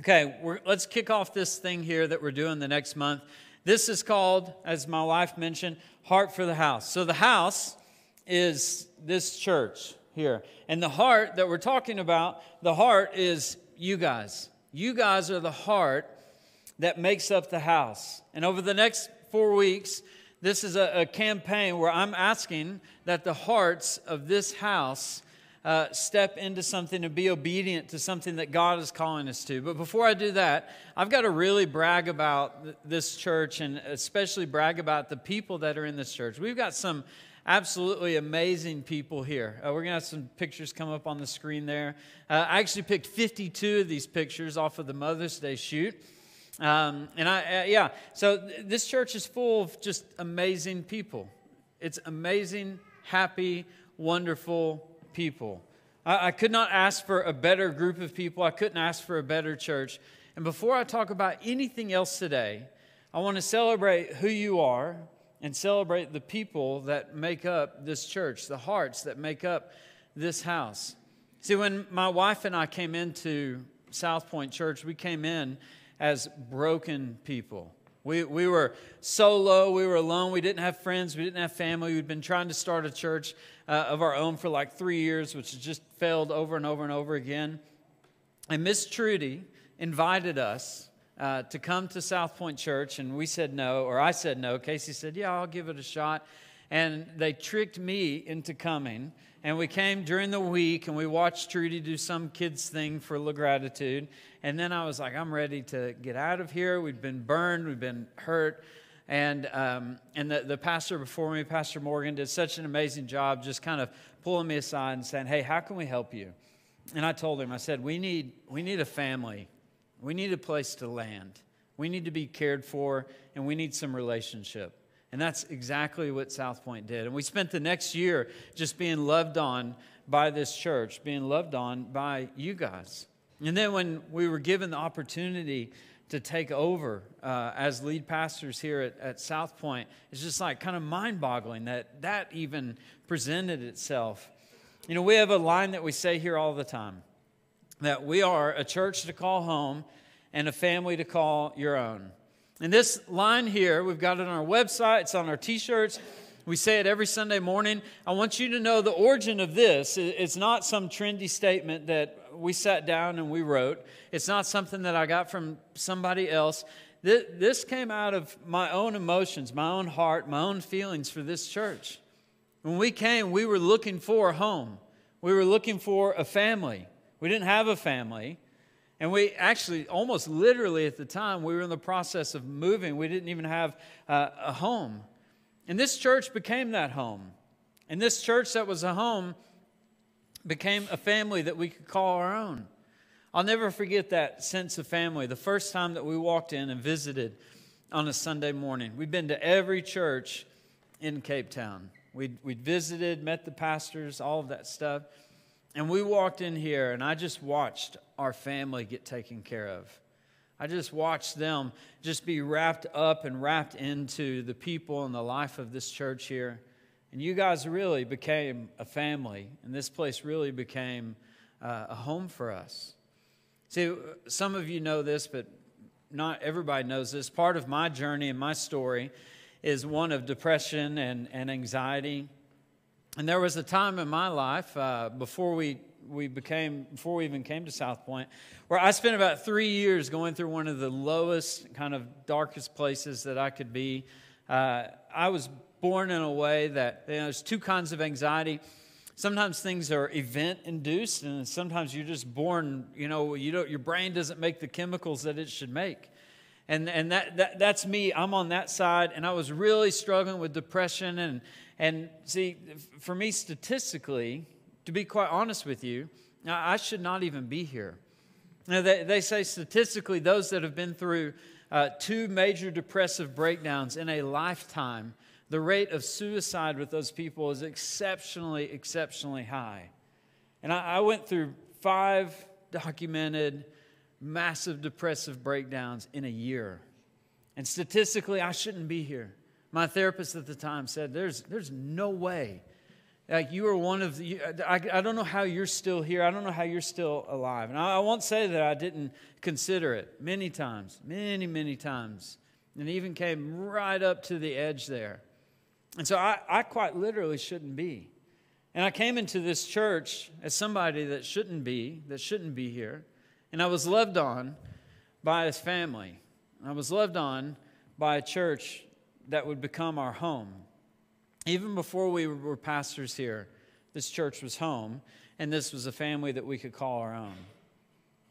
Okay, let's kick off this thing here that we're doing the next month. This is called, as my wife mentioned, Heart for the House. So the house is this church here. And the heart that we're talking about, the heart is you guys. You guys are the heart that makes up the house. And over the next 4 weeks, this is a campaign where I'm asking that the hearts of this house step into something and be obedient to something that God is calling us to. But before I do that, I've got to really brag about this church, and especially brag about the people that are in this church. We've got some absolutely amazing people here. We're going to have some pictures come up on the screen there. I actually picked 52 of these pictures off of the Mother's Day shoot. So this church is full of just amazing people. It's amazing, happy, wonderful people. I could not ask for a better group of people. I couldn't ask for a better church. And before I talk about anything else today, I want to celebrate who you are and celebrate the people that make up this church, the hearts that make up this house. See, when my wife and I came into Southpoint Church, we came in as broken people. We were so low, we were alone, we didn't have friends, we didn't have family. We'd been trying to start a church of our own for like 3 years, which just failed over and over and over again. And Miss Trudy invited us to come to Southpoint Church, and we said no, or I said no. Casey said, yeah, I'll give it a shot. And they tricked me into coming, and we came during the week, and we watched Trudy do some kids thing for La Gratitude, and then I was like, I'm ready to get out of here. We'd been burned, we'd been hurt, and the pastor before me, Pastor Morgan, did such an amazing job just kind of pulling me aside and saying, hey, how can we help you? And I told him, I said, we need a family. We need a place to land. We need to be cared for, and we need some relationship. And that's exactly what Southpoint did. And we spent the next year just being loved on by this church, being loved on by you guys. And then when we were given the opportunity to take over as lead pastors here at Southpoint, it's just like kind of mind-boggling that even presented itself. You know, we have a line that we say here all the time, that we are a church to call home and a family to call your own. And this line here, we've got it on our website, it's on our t-shirts, we say it every Sunday morning. I want you to know the origin of this. It's not some trendy statement that we sat down and we wrote. It's not something that I got from somebody else. This came out of my own emotions, my own heart, my own feelings for this church. When we came, we were looking for a home. We were looking for a family. We didn't have a family. And we actually, almost literally at the time, we were in the process of moving. We didn't even have a home. And this church became that home. And this church that was a home became a family that we could call our own. I'll never forget that sense of family. The first time that we walked in and visited on a Sunday morning. We'd been to every church in Cape Town. We'd visited, met the pastors, all of that stuff. And we walked in here, and I just watched our family get taken care of. I just watched them just be wrapped up and wrapped into the people and the life of this church here. And you guys really became a family, and this place really became a home for us. See, some of you know this, but not everybody knows this. Part of my journey and my story is one of depression and anxiety. And there was a time in my life before we even came to Southpoint, where I spent about 3 years going through one of the lowest, kind of darkest places that I could be. I was born in a way that, you know, there's two kinds of anxiety. Sometimes things are event-induced, and sometimes you're just born. You know, your brain doesn't make the chemicals that it should make. And that's me. I'm on that side, and I was really struggling with depression. And see, for me, statistically, to be quite honest with you, I should not even be here. Now, they say statistically, those that have been through two major depressive breakdowns in a lifetime, the rate of suicide with those people is exceptionally, exceptionally high. And I went through 5 documented massive depressive breakdowns in a year. And statistically, I shouldn't be here. My therapist at the time said, there's no way Like you are one of the, I don't know how you're still here. I don't know how you're still alive. And I won't say that I didn't consider it many times, many times. And even came right up to the edge there. And so I quite literally shouldn't be. And I came into this church as somebody that shouldn't be here. And I was loved on by his family. I was loved on by a church that would become our home. Even before we were pastors here, this church was home, and this was a family that we could call our own.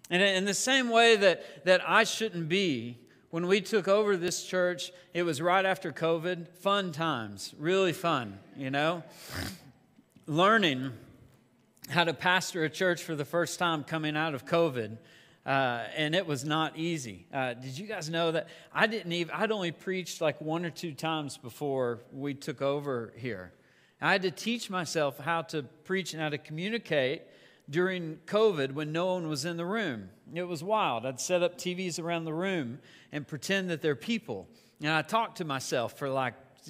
And in the same way that I shouldn't be, when we took over this church, it was right after COVID. Fun times, really fun, you know. Learning how to pastor a church for the first time coming out of COVID, and it was not easy. Did you guys know that I'd only preached like 1 or 2 times before we took over here. I had to teach myself how to preach and how to communicate during COVID when no one was in the room. It was wild. I'd set up TVs around the room and pretend that they're people. And I talked to myself for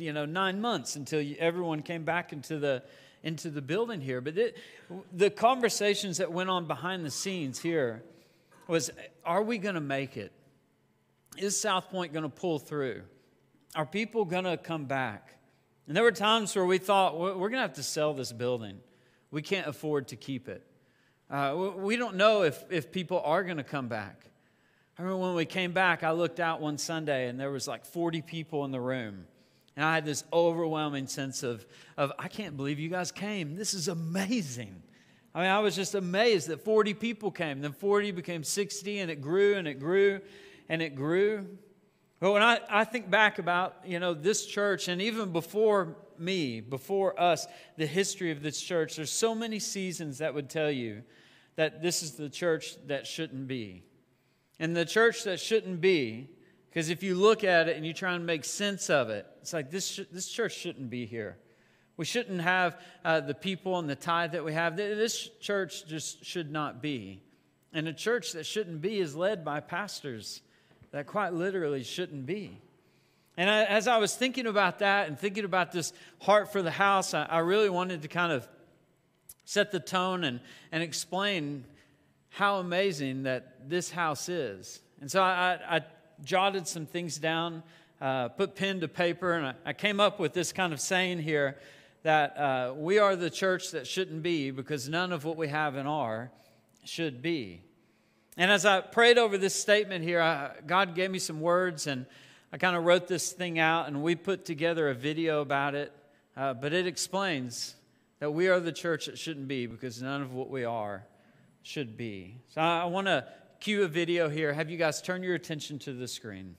9 months until everyone came back into the building here. But the conversations that went on behind the scenes here was, are we going to make it? Is South Point going to pull through? Are people going to come back? And there were times where we thought, we're going to have to sell this building. We can't afford to keep it. We don't know if people are going to come back. I remember when we came back, I looked out one Sunday, and there was like 40 people in the room. And I had this overwhelming sense of I can't believe you guys came. This is amazing. I mean, I was just amazed that 40 people came. Then 40 became 60, and it grew, and it grew, and it grew. But when I think back about, this church, and even before me, before us, the history of this church, there's so many seasons that would tell you that this is the church that shouldn't be. And the church that shouldn't be, because if you look at it and you try and make sense of it, it's like this church shouldn't be here. We shouldn't have the people and the tithe that we have. This church just should not be. And a church that shouldn't be is led by pastors that quite literally shouldn't be. And as I was thinking about that and thinking about this heart for the house, I really wanted to kind of set the tone and explain how amazing that this house is. And so I jotted some things down, put pen to paper, and I came up with this kind of saying here, that we are the church that shouldn't be, because none of what we have and are should be. And as I prayed over this statement here, God gave me some words, and I kind of wrote this thing out, and we put together a video about it. But it explains that we are the church that shouldn't be, because none of what we are should be. So I want to cue a video here. Have you guys turn your attention to the screen.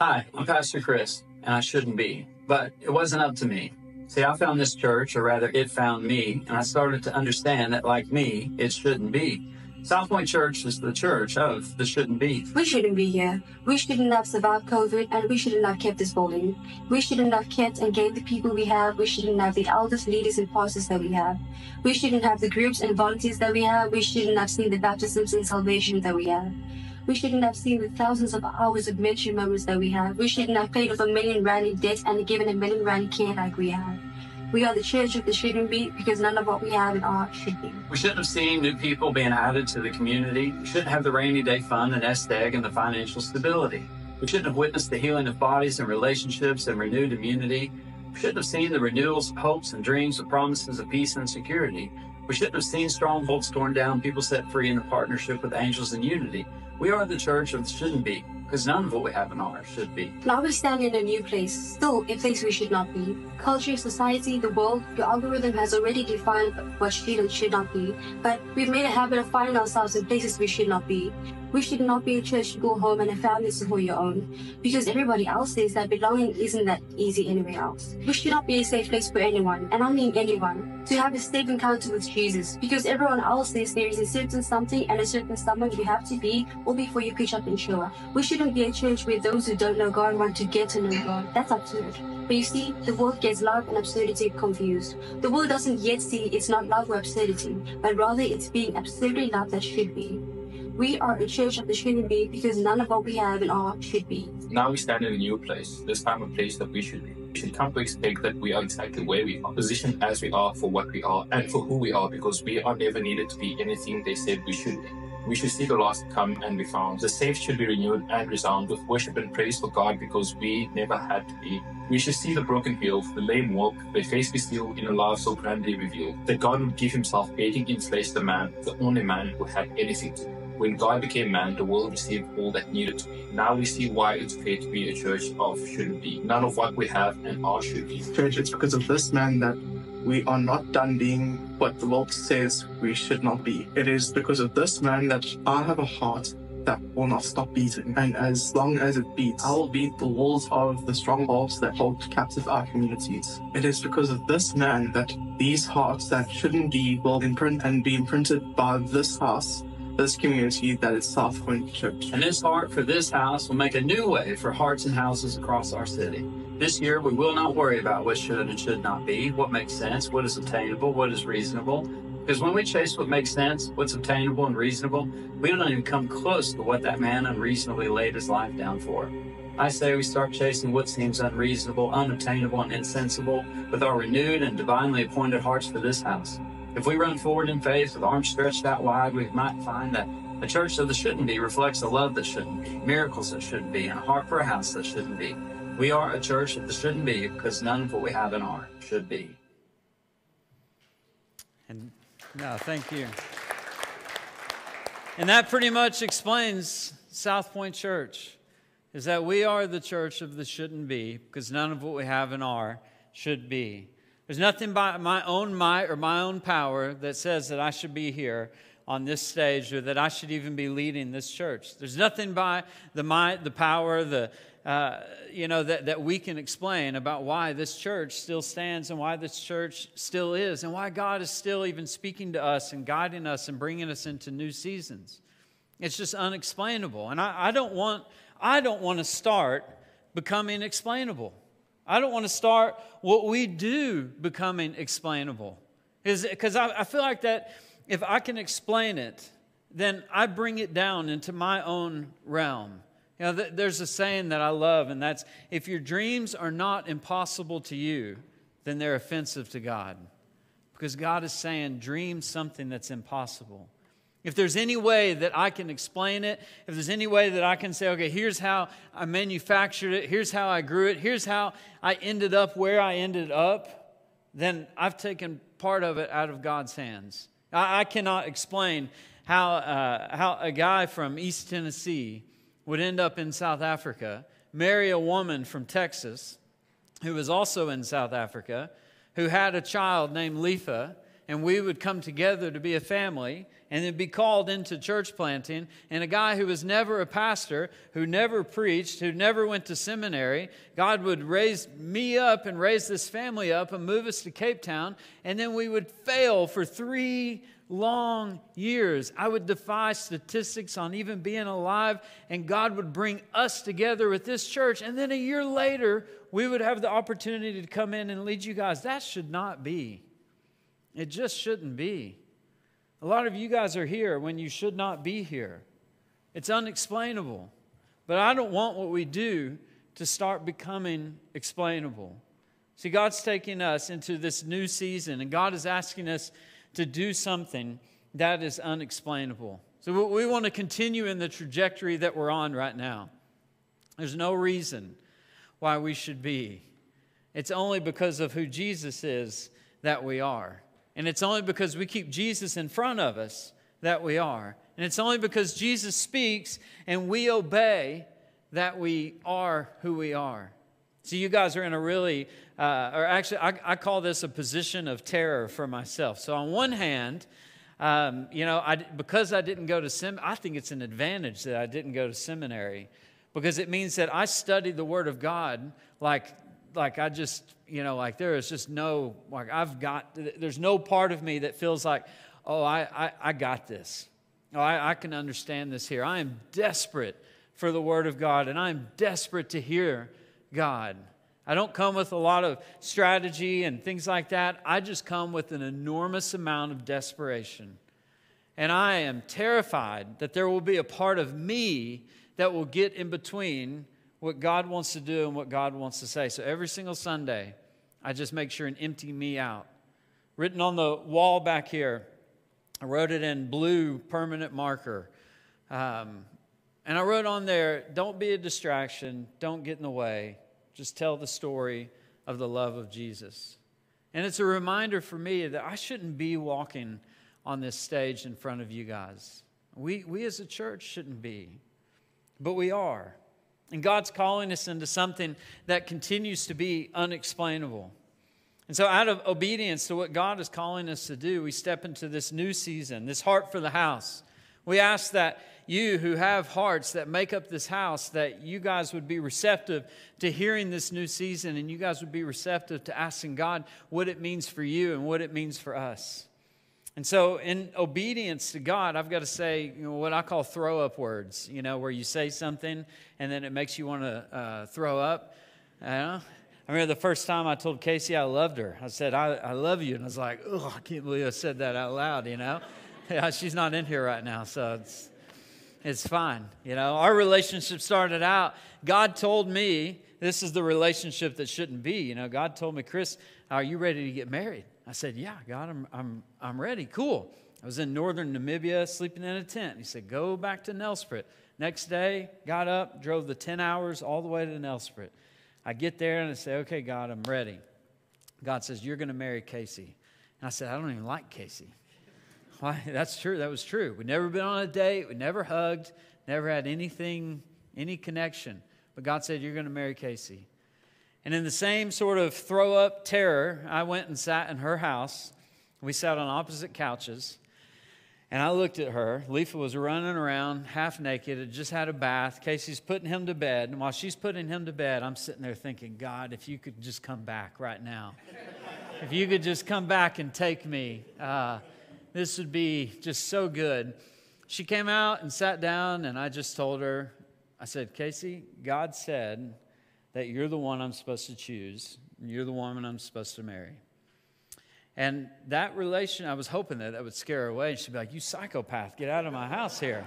Hi, I'm Pastor Chris. And I shouldn't be, but it wasn't up to me. See, I found this church, or rather it found me, and I started to understand that, like me, it shouldn't be. Southpoint Church is the church of the shouldn't be. We shouldn't be here. We shouldn't have survived COVID, and we shouldn't have kept this building. We shouldn't have kept and gave the people we have. We shouldn't have the elders, leaders, and pastors that we have. We shouldn't have the groups and volunteers that we have. We shouldn't have seen the baptisms and salvation that we have. We shouldn't have seen the thousands of hours of ministry moments that we have. We shouldn't have paid off $1 million rand in debt and given $1 million rand care like we have. We are the church of the shouldn't be, because none of what we have and are should be. We shouldn't have seen new people being added to the community. We shouldn't have the rainy day fund, the nest egg, and the financial stability. We shouldn't have witnessed the healing of bodies and relationships and renewed immunity. We shouldn't have seen the renewals of hopes and dreams, the promises of peace and security. We shouldn't have seen strongholds torn down, people set free in a partnership with angels in unity. We are the church of the shouldn't be, because none of what we have in honor should be. Now we stand in a new place, still a place we should not be. Culture, society, the world, the algorithm has already defined what should and should not be, but we've made a habit of finding ourselves in places we should not be. We should not be a church to go home and a family to hold your own, because everybody else says that belonging isn't that easy anywhere else. We should not be a safe place for anyone, and I mean anyone, to have a safe encounter with Jesus, because everyone else says there is a certain something and a certain someone you have to be or before you pitch up and show up. We shouldn't be a church where those who don't know God want to get to know God. That's absurd. But you see, the world gets love and absurdity confused. The world doesn't yet see it's not love or absurdity, but rather it's being absurdly loved that should be. We are a church of the shouldn't be, because none of what we have and are should be. Now we stand in a new place, this time a place that we should be. We should come to expect that we are exactly where we are, positioned as we are, for what we are, and for who we are, because we are never needed to be anything they said we should be. We should see the lost come and be found. The safe should be renewed and resound with worship and praise for God, because we never had to be. We should see the broken healed, the lame walk, their face be healed in a love so grandly revealed, that God would give himself, hating in flesh the man, the only man who had anything to do. When God became man, the world received all that needed to be. Now we see why it's okay to be a church of should be. None of what we have and are should be. Church, it's because of this man that we are not done being what the world says we should not be. It is because of this man that I have a heart that will not stop beating. And as long as it beats, I will beat the walls of the strongholds that hold captive our communities. It is because of this man that these hearts that shouldn't be will imprint and be imprinted by this house, this community that is Southpoint Church. And this heart for this house will make a new way for hearts and houses across our city. This year, we will not worry about what should and should not be, what makes sense, what is obtainable, what is reasonable. Because when we chase what makes sense, what's obtainable and reasonable, we don't even come close to what that man unreasonably laid his life down for. I say we start chasing what seems unreasonable, unobtainable, and insensible with our renewed and divinely appointed hearts for this house. If we run forward in faith with arms stretched out wide, we might find that a church that shouldn't be reflects a love that shouldn't be, miracles that shouldn't be, and a heart for a house that shouldn't be. We are a church that shouldn't be, because none of what we have in our should be. And no, thank you. And that pretty much explains Southpoint Church, is that we are the church of the shouldn't be, because none of what we have in our should be. There's nothing by my own might or my own power that says that I should be here on this stage, or that I should even be leading this church. There's nothing by the might, the power, the that we can explain about why this church still stands and why this church still is and why God is still even speaking to us and guiding us and bringing us into new seasons. It's just unexplainable. And I don't want to start becoming explainable. I don't want to start what we do becoming explainable. Because I feel like that if I can explain it, then I bring it down into my own realm. You know, there's a saying that I love, and that's, if your dreams are not impossible to you, then they're offensive to God. Because God is saying, dream something that's impossible. If there's any way that I can explain it, if there's any way that I can say, okay, here's how I manufactured it, here's how I grew it, here's how I ended up where I ended up, then I've taken part of it out of God's hands. I cannot explain how a guy from East Tennessee would end up in South Africa, marry a woman from Texas who was also in South Africa, who had a child named Leifa, and we would come together to be a family and then be called into church planting, and a guy who was never a pastor, who never preached, who never went to seminary, God would raise me up and raise this family up and move us to Cape Town, and then we would fail for 3 long years. I would defy statistics on even being alive, and God would bring us together with this church, and then a year later, we would have the opportunity to come in and lead you guys. That should not be. It just shouldn't be. A lot of you guys are here when you should not be here. It's unexplainable. But I don't want what we do to start becoming explainable. See, God's taking us into this new season, and God is asking us to do something that is unexplainable. So we want to continue in the trajectory that we're on right now. There's no reason why we should be. It's only because of who Jesus is that we are. And it's only because we keep Jesus in front of us that we are. And it's only because Jesus speaks and we obey that we are who we are. So you guys are in a really, I call this a position of terror for myself. So on one hand, because I didn't go to seminary, I think it's an advantage that I didn't go to seminary, because it means that I studied the Word of God there's no part of me that feels like, I got this. I can understand this here. I am desperate for the Word of God, and I am desperate to hear God. I don't come with a lot of strategy and things like that. I just come with an enormous amount of desperation. And I am terrified that there will be a part of me that will get in between what God wants to do and what God wants to say. So every single Sunday, I just make sure and empty me out. Written on the wall back here, I wrote it in blue permanent marker. And I wrote on there, don't be a distraction, don't get in the way, just tell the story of the love of Jesus. And it's a reminder for me that I shouldn't be walking on this stage in front of you guys. We as a church shouldn't be, but we are. And God's calling us into something that continues to be unexplainable. And so out of obedience to what God is calling us to do, we step into this new season, this heart for the house. We ask that you who have hearts that make up this house, that you guys would be receptive to hearing this new season, and you guys would be receptive to asking God what it means for you and what it means for us. And so in obedience to God, I've got to say, you know, what I call throw-up words, you know, where you say something and then it makes you want to throw up. I remember the first time I told Casey I loved her. I said, I love you. And I was like, oh, I can't believe I said that out loud, you know. She's not in here right now, so it's fine. You know, our relationship started out, God told me, this is the relationship that shouldn't be. You know, God told me, Chris, are you ready to get married? I said, yeah, God, I'm ready. Cool. I was in northern Namibia sleeping in a tent. He said, go back to Nelspruit. Next day, got up, drove the 10 hours all the way to Nelspruit. I get there and I say, okay, God, I'm ready. God says, you're going to marry Casey. And I said, I don't even like Casey. Why? That's true. That was true. We'd never been on a date. We never hugged. Never had anything, any connection. But God said, you're going to marry Casey. And in the same sort of throw-up terror, I went and sat in her house. We sat on opposite couches. And I looked at her. Leifa was running around, half naked, had just had a bath. Casey's putting him to bed. And while she's putting him to bed, I'm sitting there thinking, God, if you could just come back right now. If you could just come back and take me. This would be just so good. She came out and sat down, and I just told her, I said, Casey, God said that you're the one I'm supposed to choose, and you're the woman I'm supposed to marry. And that relation, I was hoping that would scare her away, and she'd be like, you psychopath, get out of my house here.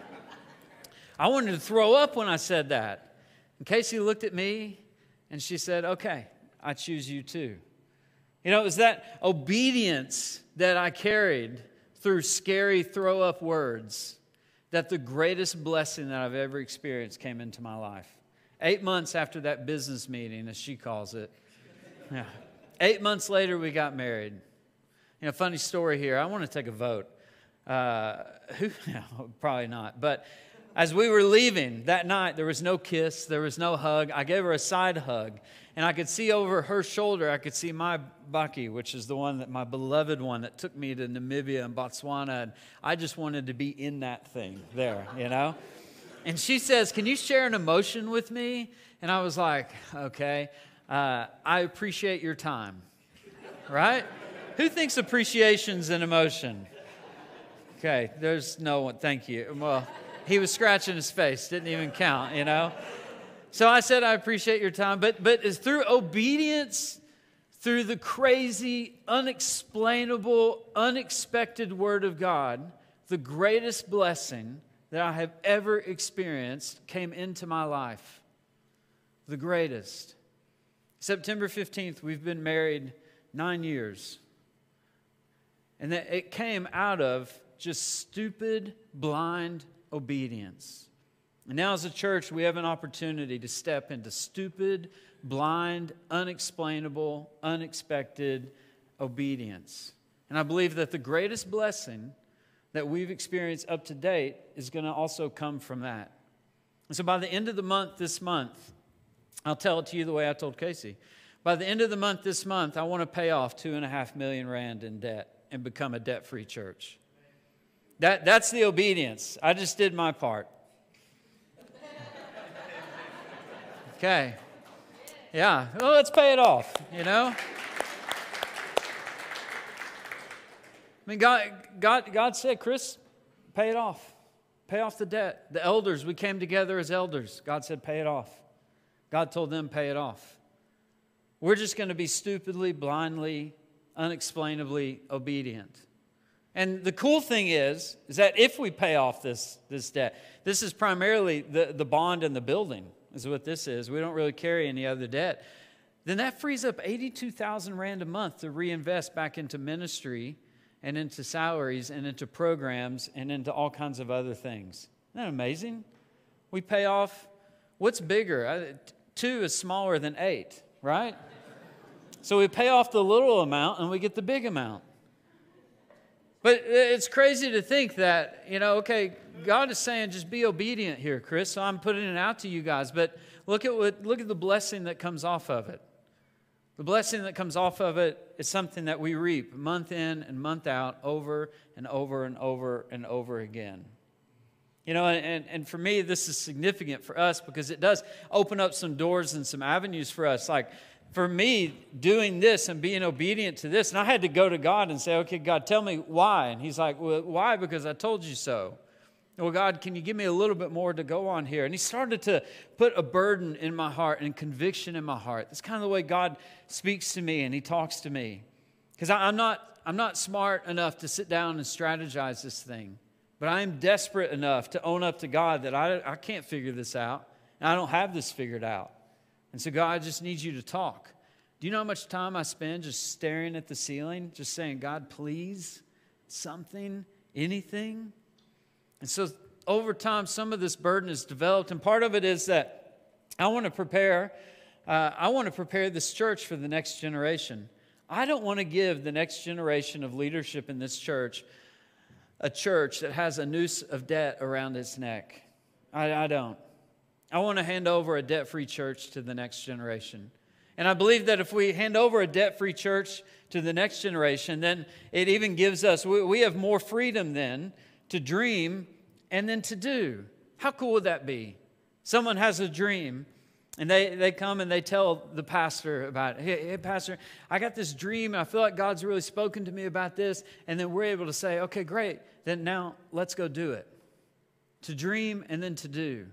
I wanted to throw up when I said that. And Casey looked at me, and she said, okay, I choose you too. You know, it was that obedience that I carried through scary throw-up words, that the greatest blessing that I've ever experienced came into my life. 8 months after that business meeting, as she calls it. Yeah. 8 months later, we got married. You know, funny story here. I want to take a vote. No, probably not. But as we were leaving that night, there was no kiss. There was no hug. I gave her a side hug. And I could see over her shoulder, I could see my Bucky, which is the one that my beloved one that took me to Namibia and Botswana. And I just wanted to be in that thing there, you know. And she says, can you share an emotion with me? And I was like, okay, I appreciate your time, right? Who thinks appreciation's an emotion? Okay, there's no one. Thank you. Well, he was scratching his face. Didn't even count, you know. So I said, I appreciate your time. But it's through obedience, through the crazy, unexplainable, unexpected word of God, the greatest blessing that I have ever experienced came into my life. The greatest. September 15th, we've been married 9 years. And that it came out of just stupid, blind obedience. And now as a church, we have an opportunity to step into stupid, blind, unexplainable, unexpected obedience. And I believe that the greatest blessing that we've experienced up to date is going to also come from that. And so by the end of the month this month, I'll tell it to you the way I told Casey. By the end of the month this month, I want to pay off 2.5 million rand in debt and become a debt-free church. That's the obedience. I just did my part. Okay, yeah, well, let's pay it off, you know. I mean, God said, Chris, pay it off. Pay off the debt. The elders, we came together as elders. God said, pay it off. God told them, pay it off. We're just going to be stupidly, blindly, unexplainably obedient. And the cool thing is that if we pay off this debt, this is primarily the bond and the building. is what this is. We don't really carry any other debt. Then that frees up 82,000 rand a month to reinvest back into ministry and into salaries and into programs and into all kinds of other things. Isn't that amazing? We pay off. What's bigger? 2 is smaller than 8, right? So we pay off the little amount and we get the big amount. But it's crazy to think that, you know, okay, God is saying just be obedient here, Chris. So I'm putting it out to you guys. But look at the blessing that comes off of it. The blessing that comes off of it is something that we reap month in and month out, over and over and over and over again. You know, and for me, this is significant for us because it does open up some doors and some avenues for us. Like, for me, doing this and being obedient to this, and I had to go to God and say, okay, God, tell me why. And he's like, well, why? Because I told you so. Well, God, can you give me a little bit more to go on here? And he started to put a burden in my heart and conviction in my heart. That's kind of the way God speaks to me and he talks to me. Because I'm not smart enough to sit down and strategize this thing. But I am desperate enough to own up to God that I can't figure this out. And I don't have this figured out. And so, God, I just need you to talk. Do you know how much time I spend just staring at the ceiling, just saying, God, please, something, anything? And so, over time, some of this burden is developed. And part of it is that I want to prepare this church for the next generation. I don't want to give the next generation of leadership in this church a church that has a noose of debt around its neck. I don't. I want to hand over a debt-free church to the next generation. And I believe that if we hand over a debt-free church to the next generation, then it even gives us, we have more freedom then to dream and then to do. How cool would that be? Someone has a dream and they come and they tell the pastor about it. Hey, pastor, I got this dream. I feel like God's really spoken to me about this. And then we're able to say, okay, great. Then now let's go do it. To dream and then to do.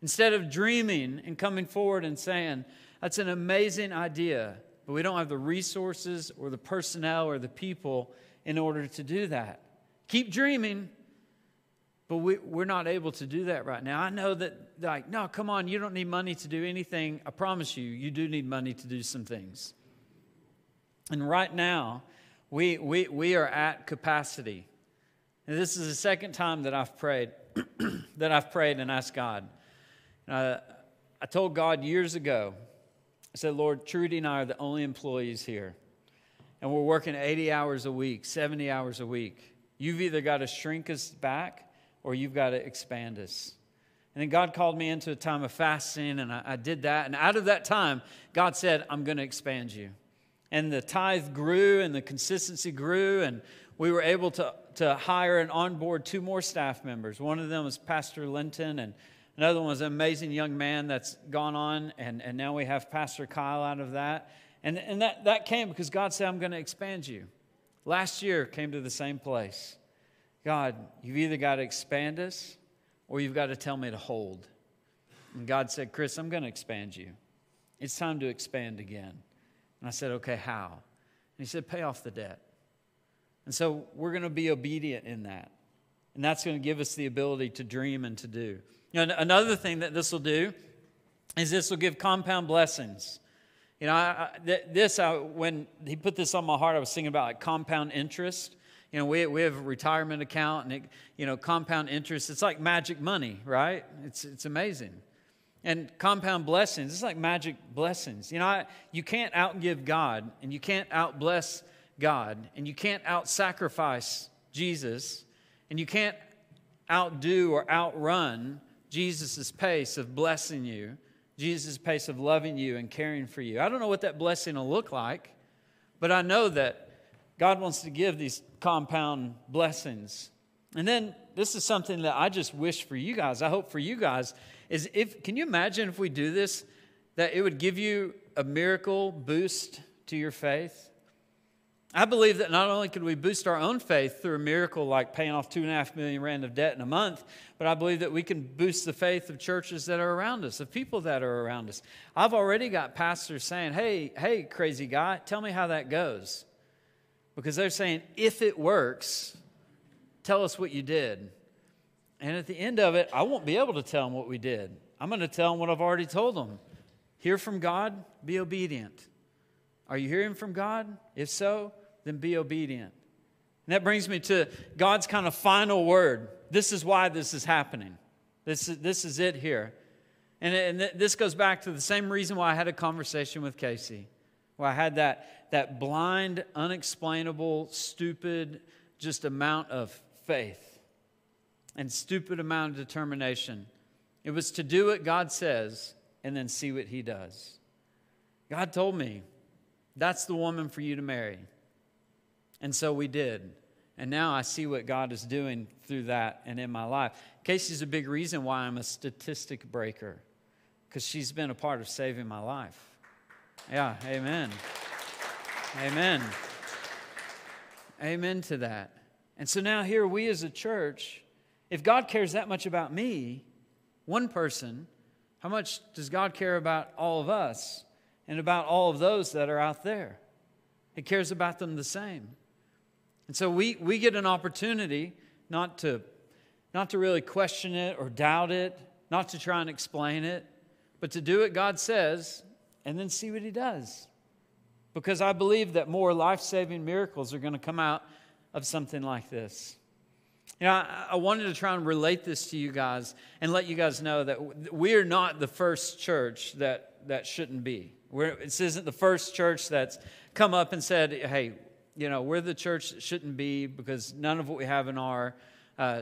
Instead of dreaming and coming forward and saying, that's an amazing idea, but we don't have the resources or the personnel or the people in order to do that. Keep dreaming, but we're not able to do that right now. I know that, like, no, come on, you don't need money to do anything. I promise you, you do need money to do some things. And right now, we are at capacity. And this is the second time that I've prayed, and asked God. I told God years ago, I said, Lord, Trudy and I are the only employees here. And we're working 80 hours a week, 70 hours a week. You've either got to shrink us back or you've got to expand us. And then God called me into a time of fasting, and I did that. And out of that time, God said, I'm going to expand you. And the tithe grew and the consistency grew, and we were able to hire and onboard 2 more staff members. One of them was Pastor Linton, and another one was an amazing young man that's gone on, and now we have Pastor Kyle out of that. And that came because God said, I'm going to expand you. Last year came to the same place. God, you've either got to expand us or you've got to tell me to hold. And God said, Chris, I'm going to expand you. It's time to expand again. And I said, okay, how? And he said, pay off the debt. And so we're going to be obedient in that. And that's going to give us the ability to dream and to do. You know, another thing that this will do is this will give compound blessings. You know, when he put this on my heart, I was thinking about like compound interest. You know, we have a retirement account, and compound interest. It's like magic money, right? It's amazing. And compound blessings, it's like magic blessings. You know, you can't outgive God, and you can't outbless God, and you can't outsacrifice Jesus, and you can't outdo or outrun Jesus' pace of blessing you, Jesus' pace of loving you and caring for you. I don't know what that blessing will look like, but I know that God wants to give these compound blessings. And then this is something that I just wish for you guys, I hope for you guys, is can you imagine if we do this, that it would give you a miracle boost to your faith? I believe that not only could we boost our own faith through a miracle like paying off 2.5 million rand of debt in a month, but I believe that we can boost the faith of churches that are around us, of people that are around us. I've already got pastors saying, hey, crazy guy, tell me how that goes. Because they're saying, if it works, tell us what you did. And at the end of it, I won't be able to tell them what we did. I'm going to tell them what I've already told them. Hear from God, be obedient. Are you hearing from God? If so, then be obedient. And that brings me to God's kind of final word. This is why this is happening. This is it here. And this goes back to the same reason why I had a conversation with Casey. Why I had that blind, unexplainable, stupid, just amount of faith. And stupid amount of determination. It was to do what God says and then see what He does. God told me, that's the woman for you to marry. And so we did. And now I see what God is doing through that and in my life. Casey's a big reason why I'm a statistic breaker. Because she's been a part of saving my life. Yeah, amen. Amen. Amen to that. And so now here we as a church, if God cares that much about me, one person, how much does God care about all of us and about all of those that are out there? He cares about them the same. And so we get an opportunity not to really question it or doubt it, not to try and explain it, but to do what God says and then see what He does. Because I believe that more life-saving miracles are going to come out of something like this. You know, I wanted to try and relate this to you guys and let you guys know that we're not the first church that shouldn't be. This isn't the first church that's come up and said, hey, you know, we're the church that shouldn't be because none of what we have in our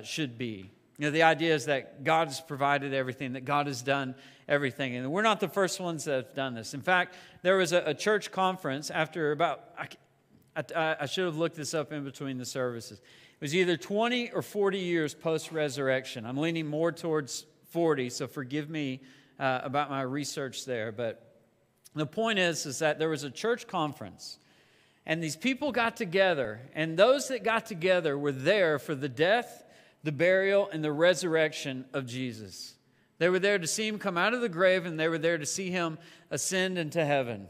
should be. You know, the idea is that God has provided everything, that God has done everything. And we're not the first ones that have done this. In fact, there was a church conference after about, I should have looked this up in between the services. It was either 20 or 40 years post-resurrection. I'm leaning more towards 40, so forgive me about my research there. But the point is that there was a church conference. And these people got together. And those that got together were there for the death, the burial, and the resurrection of Jesus. They were there to see Him come out of the grave, and they were there to see Him ascend into heaven.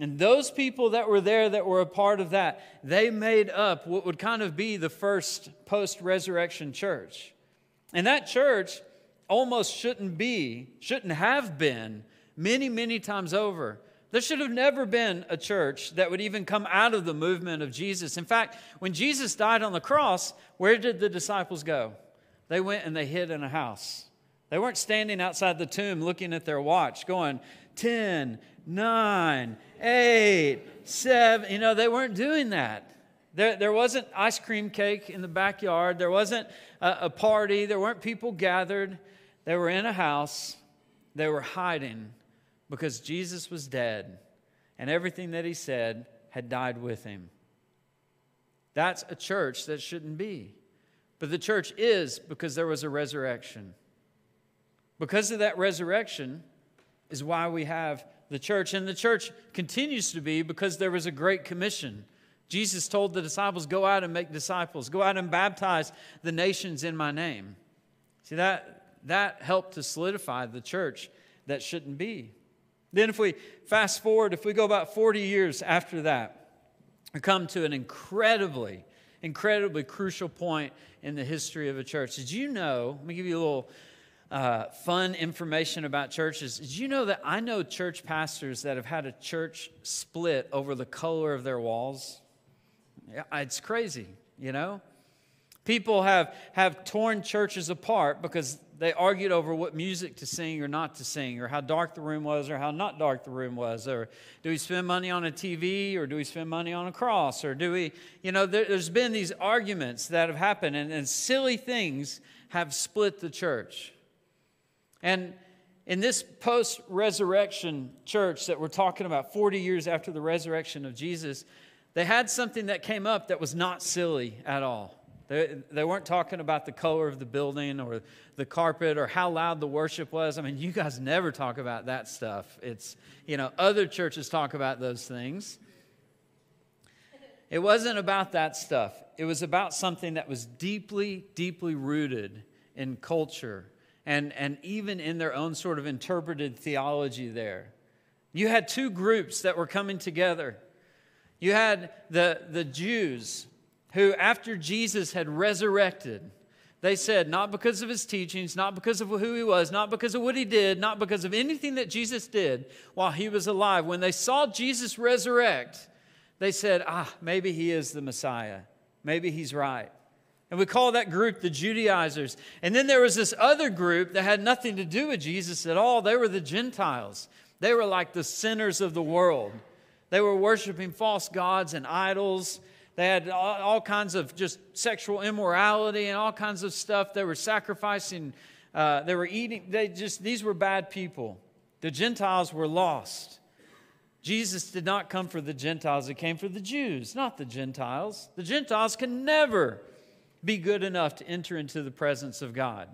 And those people that were there that were a part of that, they made up what would kind of be the first post-resurrection church. And that church almost shouldn't have been many, many times over. There should have never been a church that would even come out of the movement of Jesus. In fact, when Jesus died on the cross, where did the disciples go? They went and they hid in a house. They weren't standing outside the tomb looking at their watch going, 10, 9, 8, 7. You know, they weren't doing that. There wasn't ice cream cake in the backyard. There wasn't a party. There weren't people gathered. They were in a house. They were hiding. Because Jesus was dead, and everything that He said had died with Him. That's a church that shouldn't be. But the church is because there was a resurrection. Because of that resurrection is why we have the church. And the church continues to be because there was a great commission. Jesus told the disciples, go out and make disciples. Go out and baptize the nations in my name. See, that helped to solidify the church that shouldn't be. Then if we fast forward, if we go about 40 years after that, we come to an incredibly, incredibly crucial point in the history of a church. Did you know, let me give you a little fun information about churches. Did you know that I know church pastors that have had a church split over the color of their walls? It's crazy, you know. People have torn churches apart because they argued over what music to sing or not to sing, or how dark the room was or how not dark the room was, or do we spend money on a TV or do we spend money on a cross, or do we, you know, there's been these arguments that have happened, and silly things have split the church. And in this post-resurrection church that we're talking about, 40 years after the resurrection of Jesus, they had something that came up that was not silly at all. They weren't talking about the color of the building or the carpet or how loud the worship was. I mean, you guys never talk about that stuff. It's, you know, other churches talk about those things. It wasn't about that stuff. It was about something that was deeply, deeply rooted in culture and even in their own sort of interpreted theology there. You had two groups that were coming together. You had the Jews who, after Jesus had resurrected, They said, not because of his teachings, not because of who he was, not because of what he did, not because of anything that Jesus did while he was alive. When they saw Jesus resurrect, they said, maybe he is the Messiah. Maybe he's right. And we call that group the Judaizers. And then there was this other group that had nothing to do with Jesus at all. They were the Gentiles. They were like the sinners of the world. They were worshiping false gods and idols. They had all kinds of just sexual immorality and all kinds of stuff. They were sacrificing. They were eating. These were bad people. The Gentiles were lost. Jesus did not come for the Gentiles. He came for the Jews, not the Gentiles. The Gentiles can never be good enough to enter into the presence of God.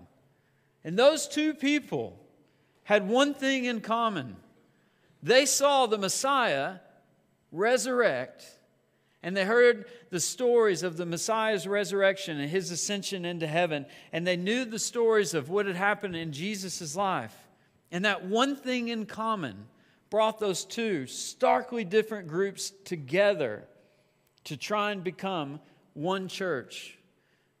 And those two people had one thing in common. They saw the Messiah resurrect. And they heard the stories of the Messiah's resurrection and his ascension into heaven. And they knew the stories of what had happened in Jesus' life. And that one thing in common brought those two starkly different groups together to try and become one church.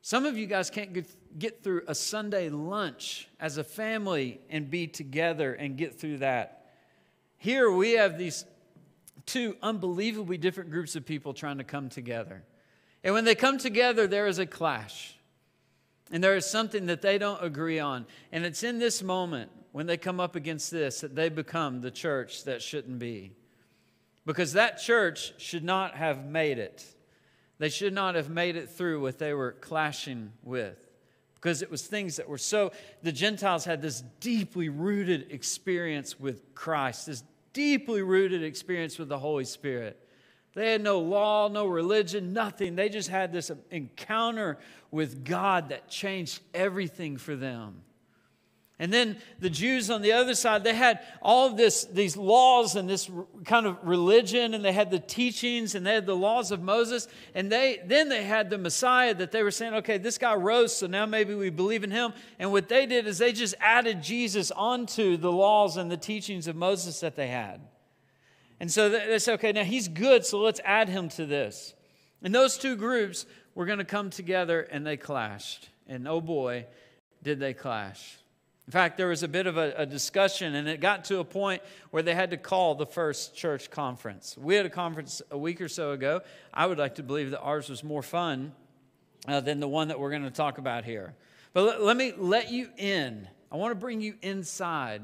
Some of you guys can't get through a Sunday lunch as a family and be together and get through that. Here we have these two unbelievably different groups of people trying to come together. And when they come together, there is a clash. And there is something that they don't agree on. And it's in this moment, when they come up against this, that they become the church that shouldn't be. Because that church should not have made it. They should not have made it through what they were clashing with. Because it was things that were so... The Gentiles had this deeply rooted experience with Christ, this deeply rooted experience with the Holy Spirit. They had no law, no religion, nothing. They just had this encounter with God that changed everything for them. And then the Jews on the other side, they had all of these laws and this kind of religion, and they had the teachings, and they had the laws of Moses, and then they had the Messiah that they were saying, okay, this guy rose, so now maybe we believe in him. And what they did is they just added Jesus onto the laws and the teachings of Moses that they had. And so they said, okay, now he's good, so let's add him to this. And those two groups were going to come together, and they clashed. And oh boy, did they clash. In fact, there was a bit of a discussion, and it got to a point where they had to call the first church conference. We had a conference a week or so ago. I would like to believe that ours was more fun than the one that we're going to talk about here. But let me let you in. I want to bring you inside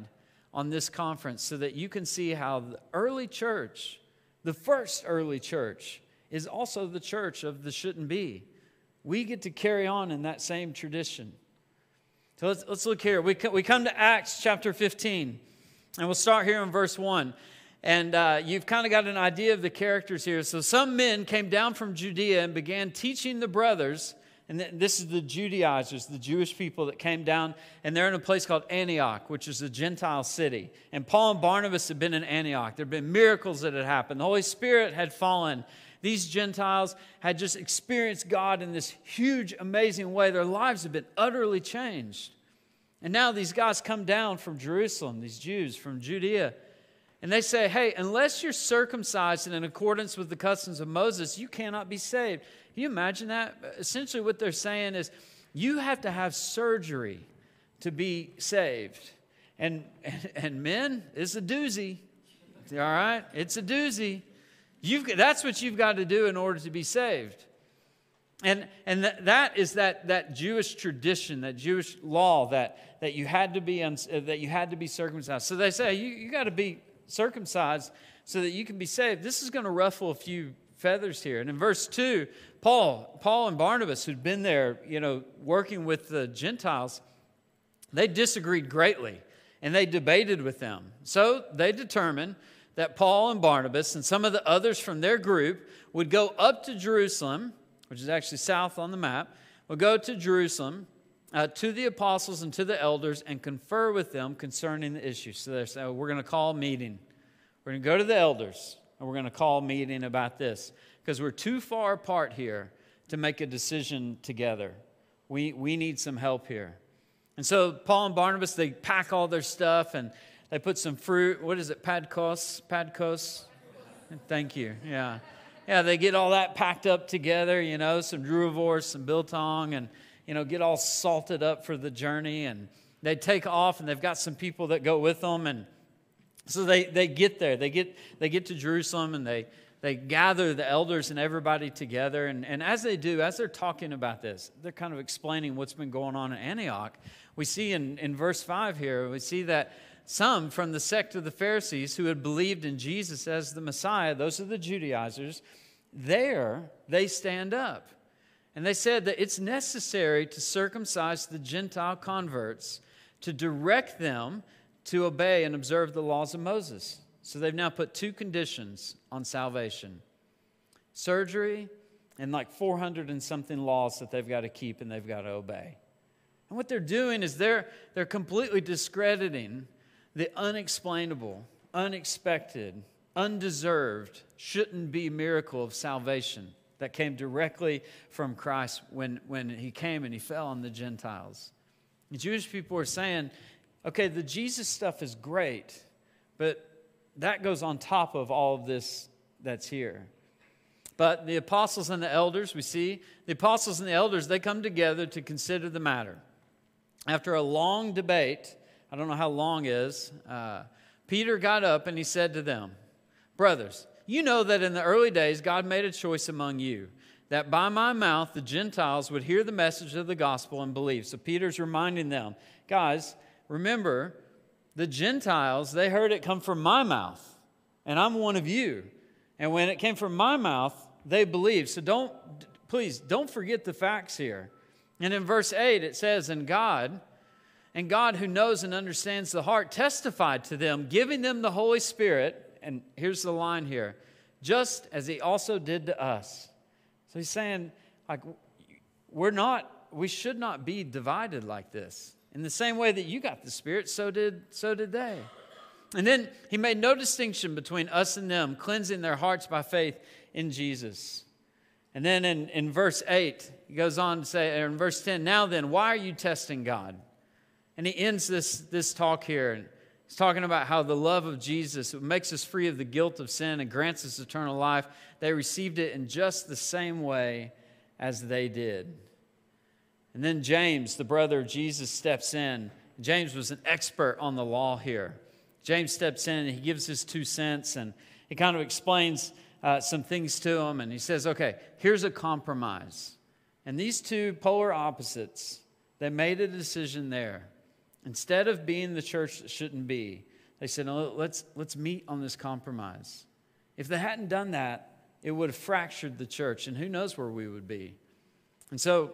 on this conference so that you can see how the early church, the first early church, is also the church of the shouldn't be. We get to carry on in that same tradition. So let's look here. We come to Acts chapter 15, and we'll start here in verse 1. And you've kind of got an idea of the characters here. So some men came down from Judea and began teaching the brothers. And this is the Judaizers, the Jewish people that came down. And they're in a place called Antioch, which is a Gentile city. And Paul and Barnabas had been in Antioch. There had been miracles that had happened. The Holy Spirit had fallen. These Gentiles had just experienced God in this huge, amazing way. Their lives had been utterly changed. And now these guys come down from Jerusalem, these Jews from Judea, and they say, hey, unless you're circumcised and in accordance with the customs of Moses, you cannot be saved. Can you imagine that? Essentially what they're saying is, you have to have surgery to be saved. And men, it's a doozy. All right? It's a doozy. That's what you've got to do in order to be saved. And that is that Jewish tradition, that Jewish law that you had to be circumcised. So they say you got to be circumcised so that you can be saved. This is going to ruffle a few feathers here. And in verse 2, Paul and Barnabas, who'd been there, working with the Gentiles, they disagreed greatly and they debated with them. So they determined that Paul and Barnabas and some of the others from their group would go up to Jerusalem, which is actually south on the map, would go to Jerusalem to the apostles and to the elders and confer with them concerning the issue. So they're saying, we're going to call a meeting. We're going to go to the elders and we're going to call a meeting about this because we're too far apart here to make a decision together. We need some help here. And so Paul and Barnabas, they pack all their stuff and they put some fruit. What is it? Padkos? Thank you. Yeah. They get all that packed up together, some druvors, some biltong, and, get all salted up for the journey. And they take off, and they've got some people that go with them. And so they get there. They get to Jerusalem, and they gather the elders and everybody together. And as they do, as they're talking about this, they're kind of explaining what's been going on in Antioch. We see in verse 5 here, we see that some from the sect of the Pharisees who had believed in Jesus as the Messiah, those are the Judaizers, there they stand up. And they said that it's necessary to circumcise the Gentile converts to direct them to obey and observe the laws of Moses. So they've now put two conditions on salvation. Surgery and like 400 and something laws that they've got to keep and they've got to obey. And what they're doing is they're completely discrediting the unexplainable, unexpected, undeserved, shouldn't be miracle of salvation that came directly from Christ when he came and he fell on the Gentiles. The Jewish people are saying, okay, the Jesus stuff is great, but that goes on top of all of this that's here. But the apostles and the elders, we see, the apostles and the elders, they come together to consider the matter. After a long debate, I don't know how long it is, Peter got up and he said to them, "Brothers, you know that in the early days God made a choice among you, that by my mouth the Gentiles would hear the message of the gospel and believe." So Peter's reminding them, guys, remember, the Gentiles, they heard it come from my mouth, and I'm one of you. And when it came from my mouth, they believed. So please don't forget the facts here. And in verse 8 it says, And God who knows and understands the heart testified to them, giving them the Holy Spirit. And here's the line here, just as he also did to us. So he's saying, like, we should not be divided like this. In the same way that you got the Spirit, so did they. And then he made no distinction between us and them, cleansing their hearts by faith in Jesus. And then in verse 8, he goes on to say, or in verse 10, now then, why are you testing God? And he ends this talk here. He's talking about how the love of Jesus makes us free of the guilt of sin and grants us eternal life. They received it in just the same way as they did. And then James, the brother of Jesus, steps in. James was an expert on the law here. James steps in and he gives his 2 cents and he kind of explains some things to him. And he says, okay, here's a compromise. And these two polar opposites, they made a decision there. Instead of being the church that shouldn't be, they said, no, let's meet on this compromise. If they hadn't done that, it would have fractured the church, and who knows where we would be. And so,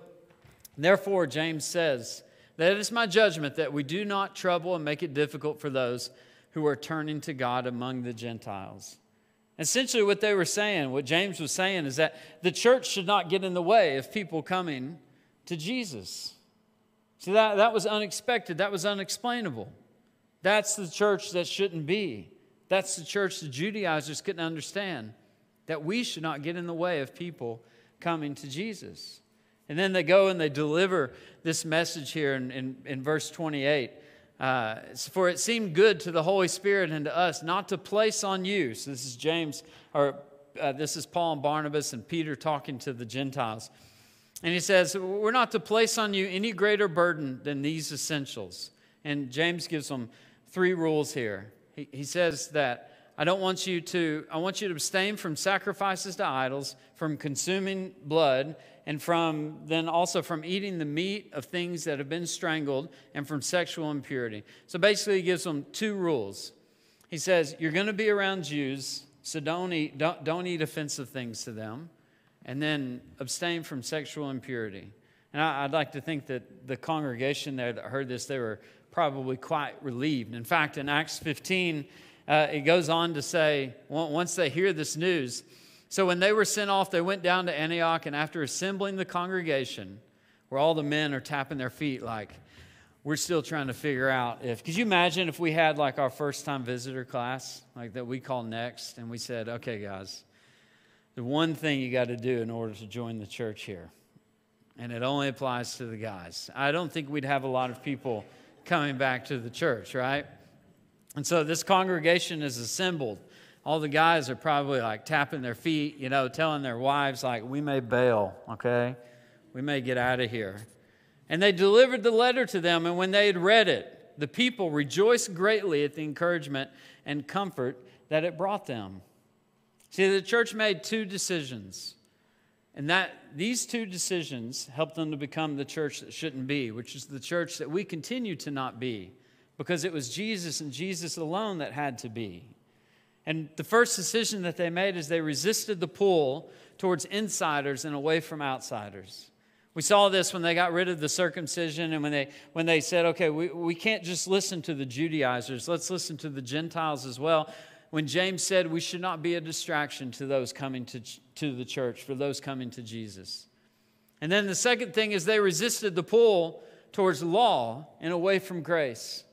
therefore, James says, that it is my judgment that we do not trouble and make it difficult for those who are turning to God among the Gentiles. Essentially, what James was saying is that the church should not get in the way of people coming to Jesus. See, that was unexpected. That was unexplainable. That's the church that shouldn't be. That's the church the Judaizers couldn't understand, that we should not get in the way of people coming to Jesus. And then they go and they deliver this message here in verse 28. For it seemed good to the Holy Spirit and to us not to place on you. So this is this is Paul and Barnabas and Peter talking to the Gentiles. And he says, we're not to place on you any greater burden than these essentials. And James gives them 3 rules here. He says that I want you to abstain from sacrifices to idols, from consuming blood, and from eating the meat of things that have been strangled, and from sexual impurity. So basically he gives them 2 rules. He says, you're going to be around Jews, so don't eat offensive things to them. And then abstain from sexual impurity. And I'd like to think that the congregation there that heard this, they were probably quite relieved. In fact, in Acts 15, it goes on to say, once they hear this news, so when they were sent off, they went down to Antioch, and after assembling the congregation, where all the men are tapping their feet like, we're still trying to figure out if, could you imagine if we had like our first-time visitor class, like that we call Next, and we said, okay, guys, the one thing you got to do in order to join the church here, and it only applies to the guys. I don't think we'd have a lot of people coming back to the church, right? And so this congregation is assembled. All the guys are probably like tapping their feet, telling their wives like, we may bail, okay? We may get out of here. And they delivered the letter to them, and when they had read it, the people rejoiced greatly at the encouragement and comfort that it brought them. See, the church made two decisions, and that these two decisions helped them to become the church that shouldn't be, which is the church that we continue to not be, because it was Jesus and Jesus alone that had to be. And the first decision that they made is they resisted the pull towards insiders and away from outsiders. We saw this when they got rid of the circumcision and when they said, okay, we can't just listen to the Judaizers. Let's listen to the Gentiles as well. When James said we should not be a distraction to those coming to the church, for those coming to Jesus. And then the second thing is they resisted the pull towards law and away from grace.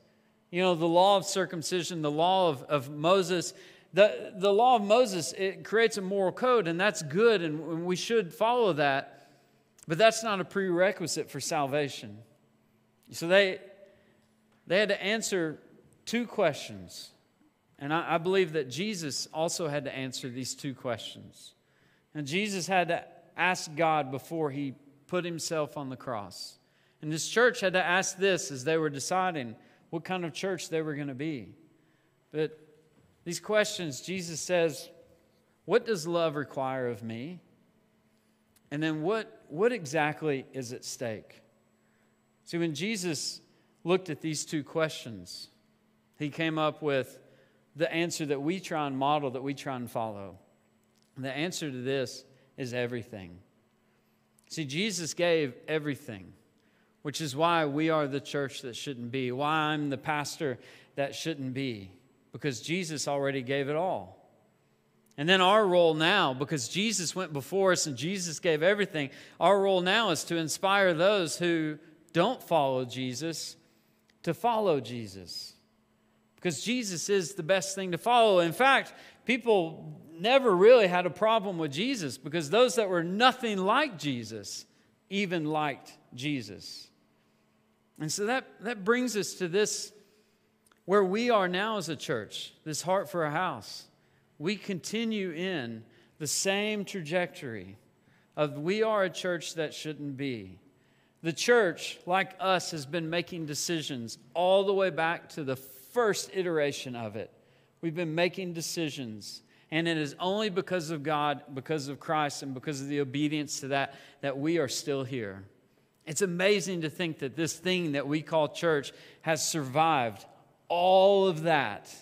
You know, the law of circumcision, the law of Moses. The law of Moses, it creates a moral code, and that's good, and we should follow that. But that's not a prerequisite for salvation. So they had to answer two questions. And I believe that Jesus also had to answer these two questions. And Jesus had to ask God before he put himself on the cross. And this church had to ask this as they were deciding what kind of church they were going to be. But these questions, Jesus says, what does love require of me? And then what exactly is at stake? See, when Jesus looked at these two questions, he came up with the answer that we try and model, that we try and follow. And the answer to this is everything. See, Jesus gave everything, which is why we are the church that shouldn't be, why I'm the pastor that shouldn't be, because Jesus already gave it all. And then our role now, because Jesus went before us and Jesus gave everything, our role now is to inspire those who don't follow Jesus to follow Jesus. Because Jesus is the best thing to follow. In fact, people never really had a problem with Jesus because those that were nothing like Jesus even liked Jesus. And so that brings us to this, where we are now as a church, this heart for a house. We continue in the same trajectory of we are a church that shouldn't be. The church, like us, has been making decisions all the way back to the first iteration of it. We've been making decisions, and it is only because of God, because of Christ, and because of the obedience to that, that we are still here. It's amazing to think that this thing that we call church has survived all of that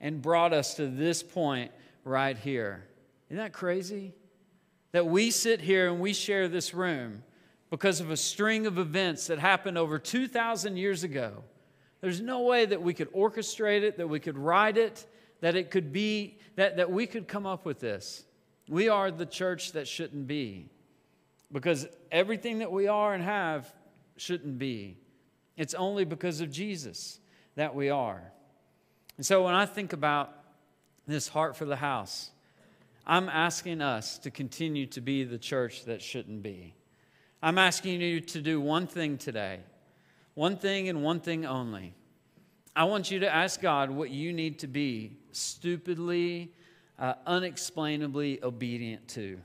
and brought us to this point right here. Isn't that crazy? That we sit here and we share this room because of a string of events that happened over 2,000 years ago. There's no way that we could orchestrate it, that we could write it, that it could be, that we could come up with this. We are the church that shouldn't be, because everything that we are and have shouldn't be. It's only because of Jesus that we are. And so when I think about this heart for the house, I'm asking us to continue to be the church that shouldn't be. I'm asking you to do one thing today, one thing and one thing only. I want you to ask God what you need to be stupidly, unexplainably obedient to.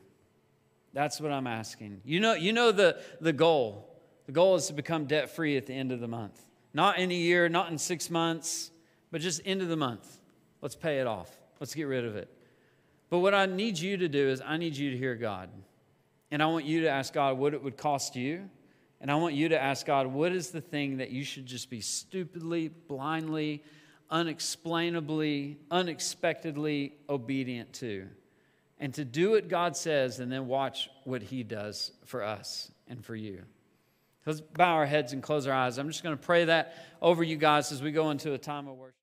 That's what I'm asking. You know the goal. The goal is to become debt-free at the end of the month. Not in a year, not in 6 months. But just end of the month, let's pay it off. Let's get rid of it. But what I need you to do is I need you to hear God. And I want you to ask God what it would cost you. And I want you to ask God, what is the thing that you should just be stupidly, blindly, unexplainably, unexpectedly obedient to? And to do what God says and then watch what he does for us and for you. Let's bow our heads and close our eyes. I'm just going to pray that over you guys as we go into a time of worship.